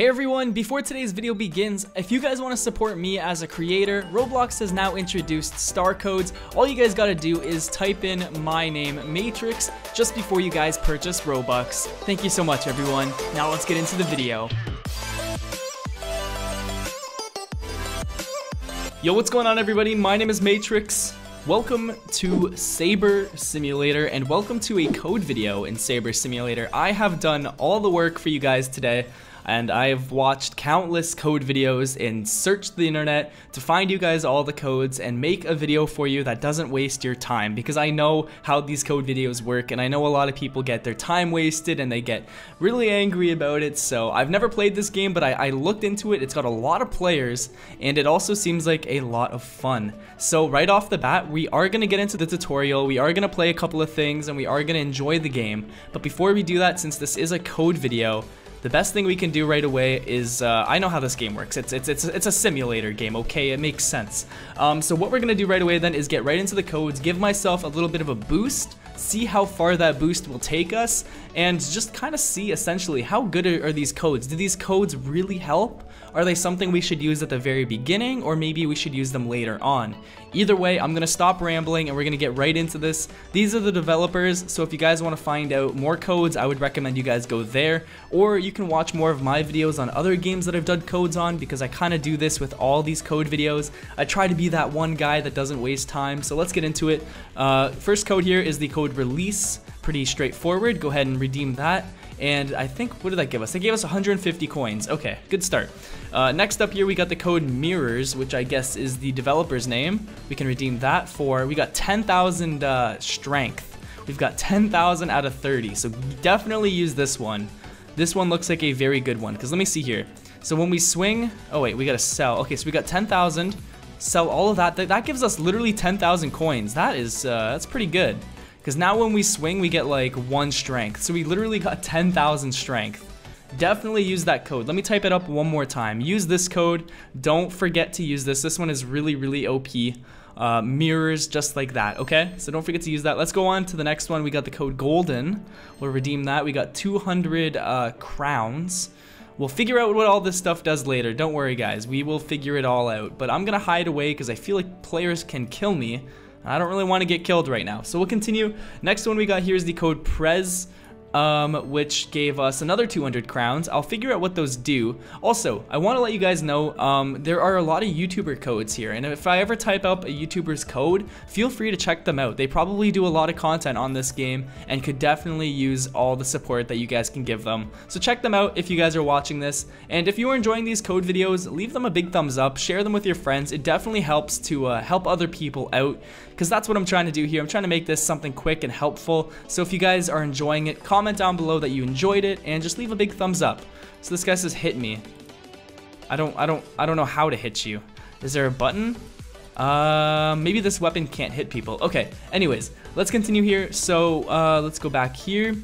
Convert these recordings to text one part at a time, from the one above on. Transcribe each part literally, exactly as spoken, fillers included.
Hey everyone, before today's video begins, if you guys want to support me as a creator, Roblox has now introduced star codes. All you guys gotta do is type in my name, Matrix, just before you guys purchase Robux. Thank you so much everyone. Now let's get into the video. Yo, what's going on everybody? My name is Matrix. Welcome to Saber Simulator and welcome to a code video in Saber Simulator. I have done all the work for you guys today and I have watched countless code videos and searched the internet to find you guys all the codes and make a video for you that doesn't waste your time, because I know how these code videos work and I know a lot of people get their time wasted and they get really angry about it. So I've never played this game, but I, I looked into it. It's got a lot of players and it also seems like a lot of fun. So right off the bat, we are going to get into the tutorial, we are going to play a couple of things, and we are going to enjoy the game. But before we do that, since this is a code video, the best thing we can do right away is, uh, I know how this game works, it's, it's, it's, it's a simulator game, okay, it makes sense. Um, so what we're going to do right away then is get right into the codes, give myself a little bit of a boost, see how far that boost will take us, and just kind of see essentially how good are, are these codes. Do these codes really help? Are they something we should use at the very beginning, or maybe we should use them later on? Either way, I'm going to stop rambling and we're going to get right into this. These are the developers, so if you guys want to find out more codes, I would recommend you guys go there, or you can watch more of my videos on other games that I've done codes on, because I kind of do this with all these code videos. I try to be that one guy that doesn't waste time, so let's get into it. Uh, first code here is the code release. Pretty straightforward, go ahead and redeem that. And I think, what did that give us? They gave us one hundred fifty coins. Okay, good start. Uh, next up here, we got the code mirrors, which I guess is the developer's name. We can redeem that for, we got ten thousand uh, strength. We've got ten thousand out of thirty, so definitely use this one. This one looks like a very good one, because let me see here. So when we swing, oh wait, we gotta sell. Okay, so we got ten thousand, sell all of that. Th that gives us literally ten thousand coins. That is, uh, that's pretty good. Because now when we swing, we get like one strength. So we literally got ten thousand strength. Definitely use that code. Let me type it up one more time. Use this code. Don't forget to use this. This one is really, really O P. Uh, mirrors, just like that, okay? So don't forget to use that. Let's go on to the next one. We got the code golden. We'll redeem that. We got two hundred uh, crowns. We'll figure out what all this stuff does later. Don't worry, guys. We will figure it all out. But I'm going to hide away because I feel like players can kill me. I don't really want to get killed right now, so we'll continue. Next one we got here is the code Prez, um, which gave us another two hundred crowns. I'll figure out what those do. Also, I want to let you guys know, um, there are a lot of YouTuber codes here, and if I ever type up a YouTuber's code, feel free to check them out. They probably do a lot of content on this game and could definitely use all the support that you guys can give them. So check them out if you guys are watching this, and if you are enjoying these code videos, leave them a big thumbs up, share them with your friends. It definitely helps to uh, help other people out, because that's what I'm trying to do here. I'm trying to make this something quick and helpful. So if you guys are enjoying it, comment down below that you enjoyed it and just leave a big thumbs up. So this guy says hit me. I don't I don't I don't know how to hit you. Is there a button? Uh, maybe this weapon can't hit people. Okay, anyways, let's continue here. So uh, let's go back here.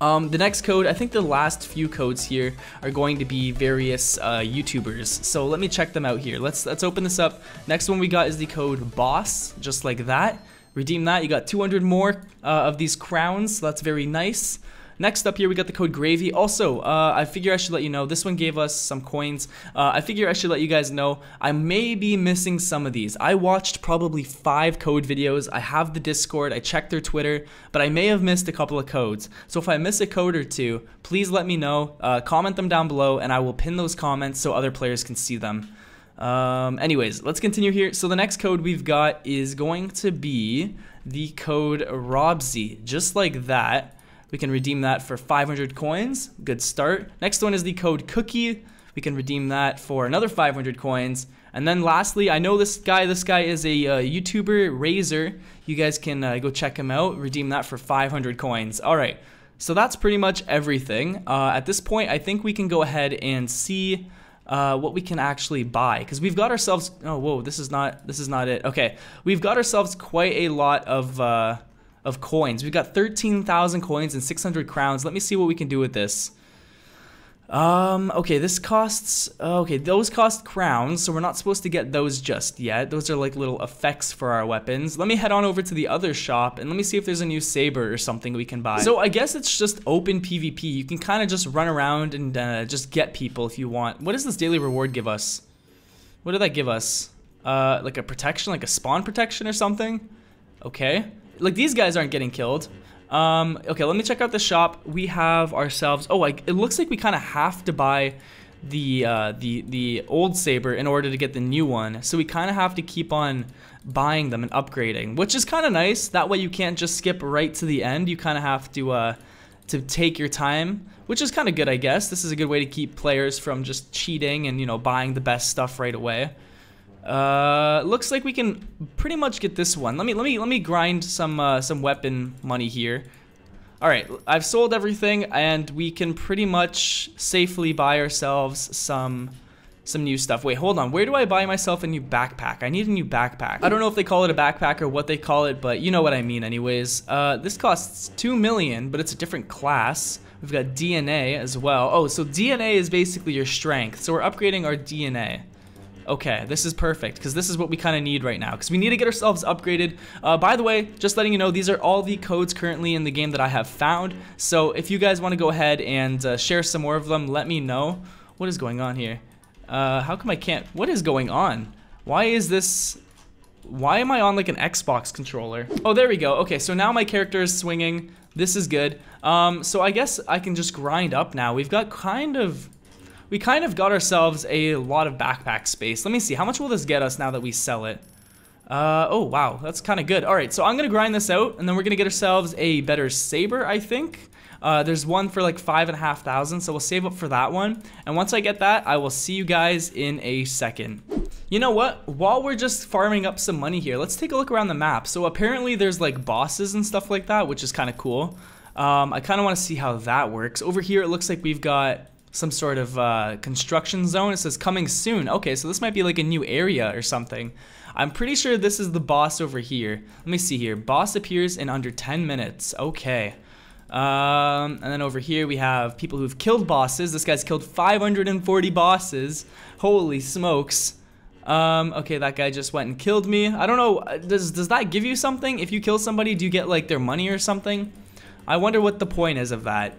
Um, the next code, I think the last few codes here are going to be various uh, YouTubers. So let me check them out here. Let's let's open this up. Next one we got is the code boss, just like that. Redeem that. You got two hundred more uh, of these crowns. So that's very nice. Next up here, we got the code gravy. Also, uh, I figure I should let you know, this one gave us some coins. Uh, I figure I should let you guys know, I may be missing some of these. I watched probably five code videos. I have the Discord, I checked their Twitter, but I may have missed a couple of codes. So if I miss a code or two, please let me know, uh, comment them down below, and I will pin those comments so other players can see them. Um, anyways, let's continue here. So the next code we've got is going to be the code Robzy, just like that. We can redeem that for five hundred coins. Good start. Next one is the code Cookie. We can redeem that for another five hundred coins. And then lastly, I know this guy. This guy is a uh, YouTuber, Razer. You guys can uh, go check him out. Redeem that for five hundred coins. All right. So that's pretty much everything. Uh, at this point, I think we can go ahead and see Uh, what we can actually buy, because we've got ourselves. Oh, whoa! This is not. This is not it. Okay, we've got ourselves quite a lot of uh, of coins. We've got thirteen thousand coins and six hundred crowns. Let me see what we can do with this. Um, okay, this costs, okay, those cost crowns, so we're not supposed to get those just yet. Those are like little effects for our weapons. Let me head on over to the other shop and let me see if there's a new saber or something we can buy. So I guess it's just open PvP. You can kind of just run around and uh, just get people if you want. What does this daily reward give us? What did that give us? Uh, like a protection, like a spawn protection or something? Okay. Like these guys aren't getting killed. Um, okay, let me check out the shop. We have ourselves, oh, I, it looks like we kind of have to buy the, uh, the, the old saber in order to get the new one. So we kind of have to keep on buying them and upgrading, which is kind of nice. That way you can't just skip right to the end. You kind of have to, uh, to take your time, which is kind of good, I guess. This is a good way to keep players from just cheating and, you know, buying the best stuff right away. Uh, looks like we can pretty much get this one. Let me let me let me grind some uh, some weapon money here. All right, I've sold everything, and we can pretty much safely buy ourselves some some new stuff. Wait, hold on. Where do I buy myself a new backpack? I need a new backpack. I don't know if they call it a backpack or what they call it, but you know what I mean, anyways. Uh, this costs two million, but it's a different class. We've got D N A as well. Oh, so D N A is basically your strength. So we're upgrading our D N A. Okay, this is perfect, because this is what we kind of need right now, because we need to get ourselves upgraded. Uh, by the way, just letting you know, these are all the codes currently in the game that I have found, so if you guys want to go ahead and uh, share some more of them, let me know. What is going on here? Uh, how come I can't? What is going on? Why is this? Why am I on like an Xbox controller? Oh, there we go. Okay, so now my character is swinging. This is good. Um, so I guess I can just grind up now. We've got kind of... We kind of got ourselves a lot of backpack space. Let me see, how much will this get us now that we sell it? Uh, oh wow, that's kind of good. All right, so I'm gonna grind this out, and then we're gonna get ourselves a better saber, I think. Uh, there's one for like five and a half thousand, so we'll save up for that one. And once I get that, I will see you guys in a second. You know what? While we're just farming up some money here, let's take a look around the map. So apparently there's like bosses and stuff like that, which is kind of cool. Um, I kind of want to see how that works. Over here, it looks like we've got some sort of uh, construction zone. It says coming soon. Okay, so this might be like a new area or something. I'm pretty sure this is the boss over here. Let me see here. Boss appears in under ten minutes. Okay. Um, and then over here we have people who've killed bosses. This guy's killed five hundred forty bosses. Holy smokes. Um, okay, that guy just went and killed me. I don't know. Does, does that give you something? If you kill somebody, do you get like their money or something? I wonder what the point is of that.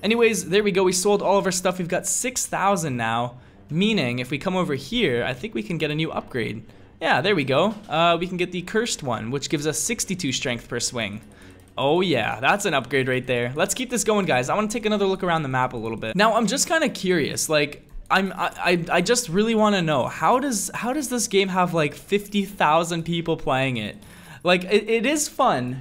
Anyways, there we go. We sold all of our stuff. We've got six thousand now, meaning if we come over here, I think we can get a new upgrade. Yeah, there we go. Uh, we can get the cursed one, which gives us sixty-two strength per swing. Oh yeah, that's an upgrade right there. Let's keep this going, guys. I want to take another look around the map a little bit. Now, I'm just kind of curious. Like, I'm I I, I just really want to know, how does how does this game have like fifty thousand people playing it? Like, it, it is fun.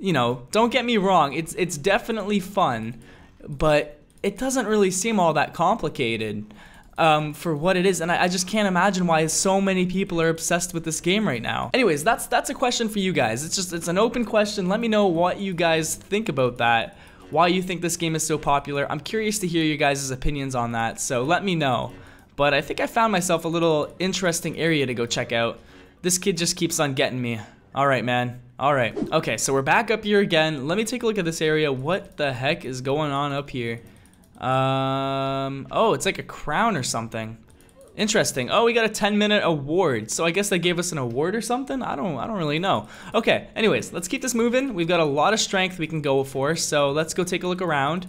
You know, don't get me wrong. It's it's definitely fun. But it doesn't really seem all that complicated um, for what it is, and I, I just can't imagine why so many people are obsessed with this game right now. Anyways, that's that's a question for you guys. It's just it's an open question. Let me know what you guys think about that. Why you think this game is so popular? I'm curious to hear your guys' opinions on that. So let me know. But I think I found myself a little interesting area to go check out. This kid just keeps on getting me. All right, man. All right. Okay, so we're back up here again. Let me take a look at this area. What the heck is going on up here? Um, oh, it's like a crown or something. Interesting. Oh, we got a ten-minute award. So I guess they gave us an award or something. I don't. I don't really know. Okay. Anyways, let's keep this moving. We've got a lot of strength we can go for. So let's go take a look around.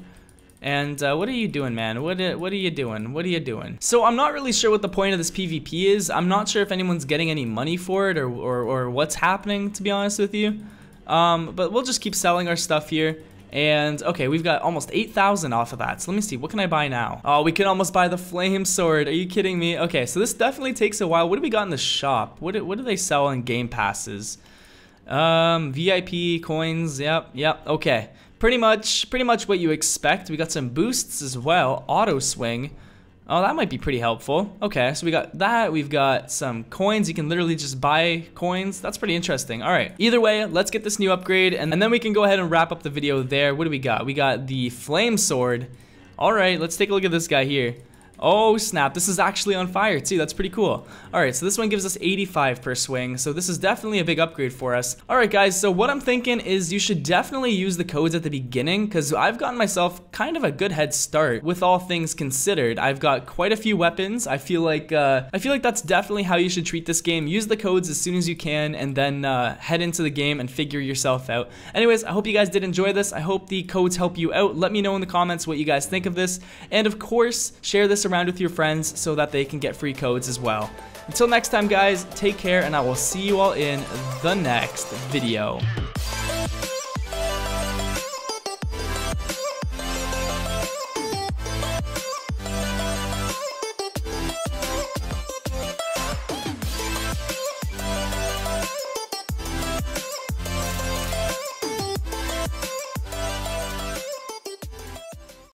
And uh, what are you doing, man? What what are you doing? What are you doing? So I'm not really sure what the point of this PvP is. I'm not sure if anyone's getting any money for it or, or, or what's happening, to be honest with you. Um, but we'll just keep selling our stuff here. And okay, we've got almost eight thousand off of that. So let me see, what can I buy now? Oh, we can almost buy the flame sword. Are you kidding me? Okay, so this definitely takes a while. What do we got in the shop? What do, what do they sell in game passes? Um, V I P coins. Yep, yep. Okay. Pretty much, pretty much what you expect. We got some boosts as well. Auto swing. Oh, that might be pretty helpful. Okay, so we got that. We've got some coins. You can literally just buy coins. That's pretty interesting. All right. Either way, let's get this new upgrade, and then we can go ahead and wrap up the video there. What do we got? We got the flame sword. All right, let's take a look at this guy here. Oh snap, this is actually on fire too. That's pretty cool. Alright, so this one gives us eighty-five per swing, so this is definitely a big upgrade for us. Alright guys, so what I'm thinking is you should definitely use the codes at the beginning, because I've gotten myself kind of a good head start with all things considered. I've got quite a few weapons. I feel like uh, I feel like that's definitely how you should treat this game. Use the codes as soon as you can and then uh, head into the game and figure yourself out. Anyways, I hope you guys did enjoy this. I hope the codes help you out. Let me know in the comments what you guys think of this, and of course share this around around with your friends so that they can get free codes as well. Until next time guys, take care, and I will see you all in the next video.